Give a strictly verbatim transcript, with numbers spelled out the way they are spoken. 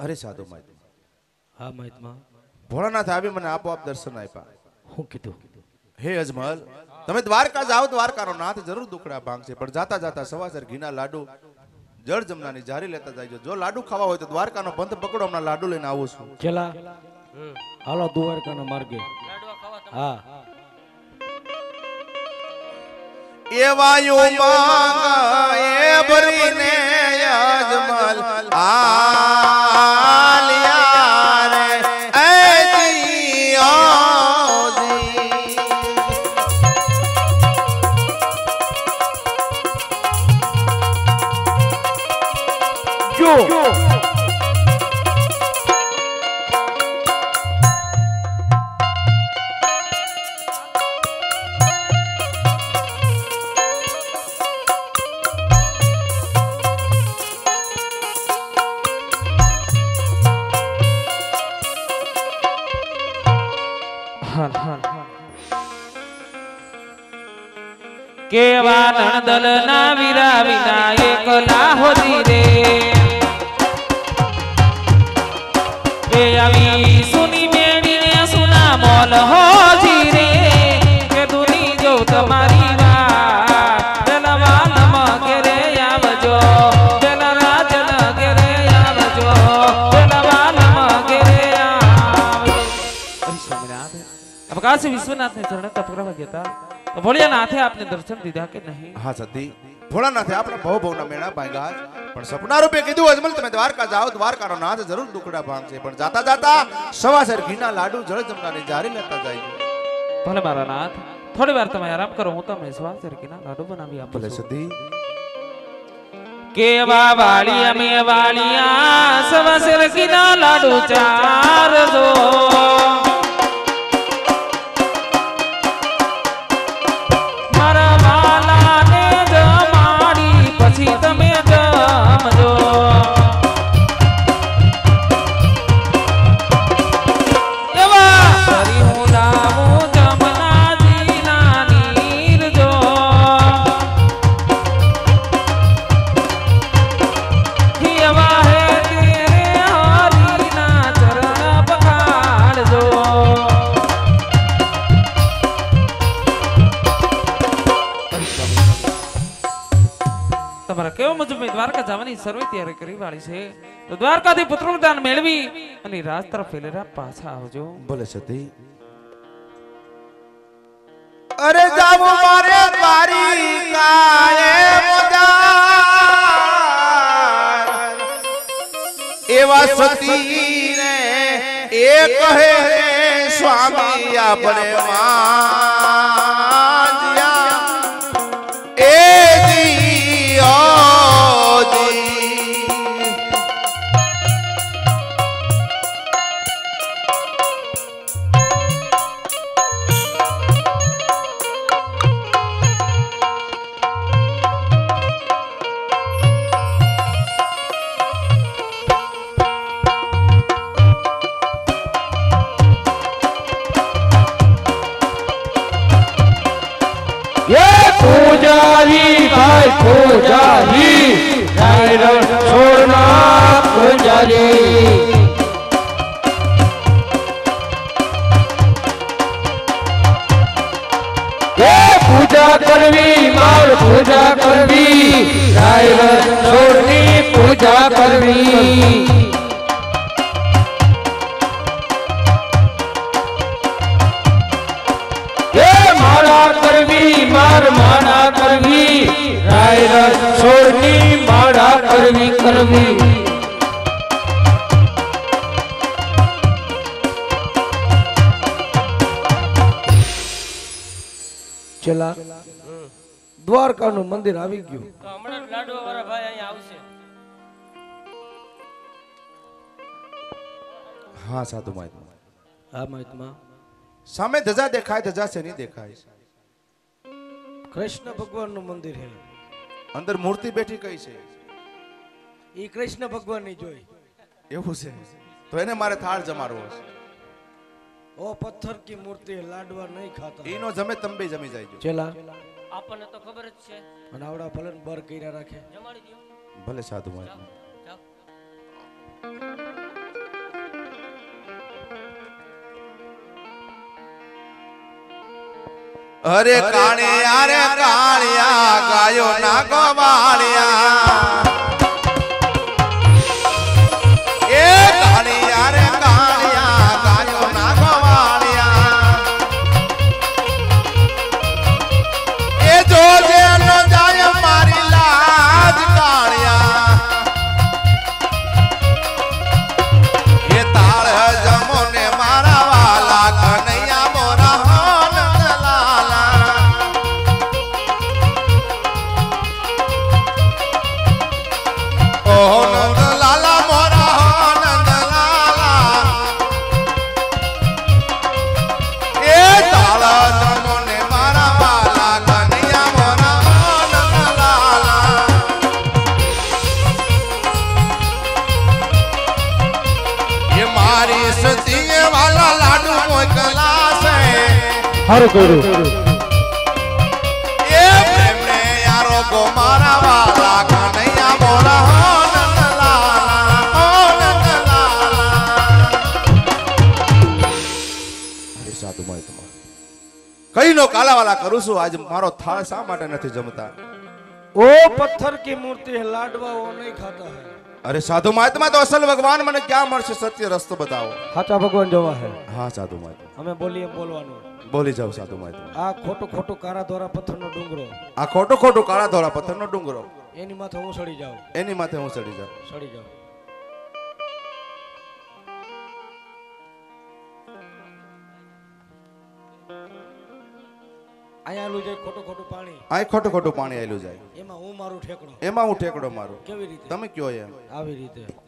अरे साधु महात्मा हाँ महात्मा भोळानाथ आवी मने आपोआप दर्शन आप्या। हूं कीधुं हे अजमल तमे द्वारका जाओ, द्वारकानो नाथ जरूर दुखड़ा भांगशे, पण जाता जाता सवासर घीना लाडू जड़ जमनानी जारी लेता जाइजो। जो लाडू खावा होय तो द्वारकानो पंथ पकड़ो, हमना लाडू लईने आवो छुं। केला हालो द्वारकाना मार्गे लाडू खावा। हां एवायो मांगा ए भरीने अजमल आलिया केवा नंदल ना वीरा विना एकला होती रे के अमी सुनी मेडी ने सुना मोल हो जी रे के दुनी जो तुम्हारी अवकाश विश्वनाथ ने चरण तपकड़ा गया तो भोलेनाथ आपने दर्शन दीदा के नहीं। हाँ सती भोलेनाथ आपने बहु बहु ना मेणा पाएगा, पर सपना रूपे कीधु अजमल तमे द्वारका जाओ, द्वारकानो नाथ जरूर दुखड़ा भांगशे, पण जाता जाता सवासर घीना लाडू जल जमनाने जारी लेता जाइए। भले मारा नाथ थोड़ी बार तमे आराम करो, हूं तमे सवासर घीना लाडू बनावी आप। भले सती केवा वालिया में वालिया सवासर घीना लाडू चार दो द्वारका जावानी सर्वे तैयारी करी वाली छे, तो द्वारकाधी पुत्रनु दान मेळवी अने राज तरफ फेलेरा पाछा आवजो। भले सती अरे जावो मारे द्वारी काए मोदार एवा सती ने ए कहे स्वामी आपणे मांजिया ए जीओ पुजारी भाई पुजारी डायरन छोड़ना पुजारी ये पूजा करवी मार पूजा करवी डायरन छोड़नी पूजा करवी मारा करवी रायरा छोड़नी मारा करवी करवी चला द्वारका नु मंदिर आवी गयो तो हमणा लाडू वाला भाई અહીં આવશે। हां સાધુ મહાત્મા હા મહાત્મા સામે ધજા દેખાય, ધજા છે નહીં દેખાય, कृष्ण भगवान नु मंदिर है, अंदर मूर्ति बैठी कई से ई कृष्ण भगवान नी जोई एवो से तो एने मारे थाळ जमारो छे। ओ पत्थर की मूर्ति लाडवा नहीं खाता इनो जमे तंबे जमी जाईजो। चला आपने तो खबर ज छे अनावड़ा फलन बर कईरा राखे जमाडी दियो। भले साधु भाई अरे काने अरे कालिया गायो ना गोवालिया ए काने अरे कालिया गायो ना गोवालिया ए जो जे नो जाय मारी लाज कालिया ये ताल जमोने मारा वाला कन्हैया मोरा हर गुरु ये प्रेम ने यारों को मारा वाला कन्हैया मोरा हो नंद लाला हो नंद लाला ये साधु माय तुम्हारे कई नो काला वाला करू सु आज मारो थाल सा माटे नथी जमता ओ पत्थर की मूर्ति है लाडवा वो नहीं खाता है। अरे साधु महात्मा तो असल भगवान मने क्या मर्ष सत्य रस्तो बताओ। हाचा भगवान जोवा है। हाँ साधु महात्मा हमें बोलिए बोलवानो बोली जाओ साधु महात्मा। आ खोटो खोटो कारा धोरा पत्थरनो डूंगरो आ खोटो खोटो कारा धोरा पत्थरनो डूंगरो एनी माथे हूं सड़ी जाओ एनी माथे हूं सड़ी जाओ सड़ी जाओ। आयालू जाय खोटो खोटो पानी आय खोटो खोटो पानी आयलू जाय एमा હું મારું ઠેકડો એમાં હું ઠેકડો મારું કેવી રીતે તમે કયો એમ આવી રીતે।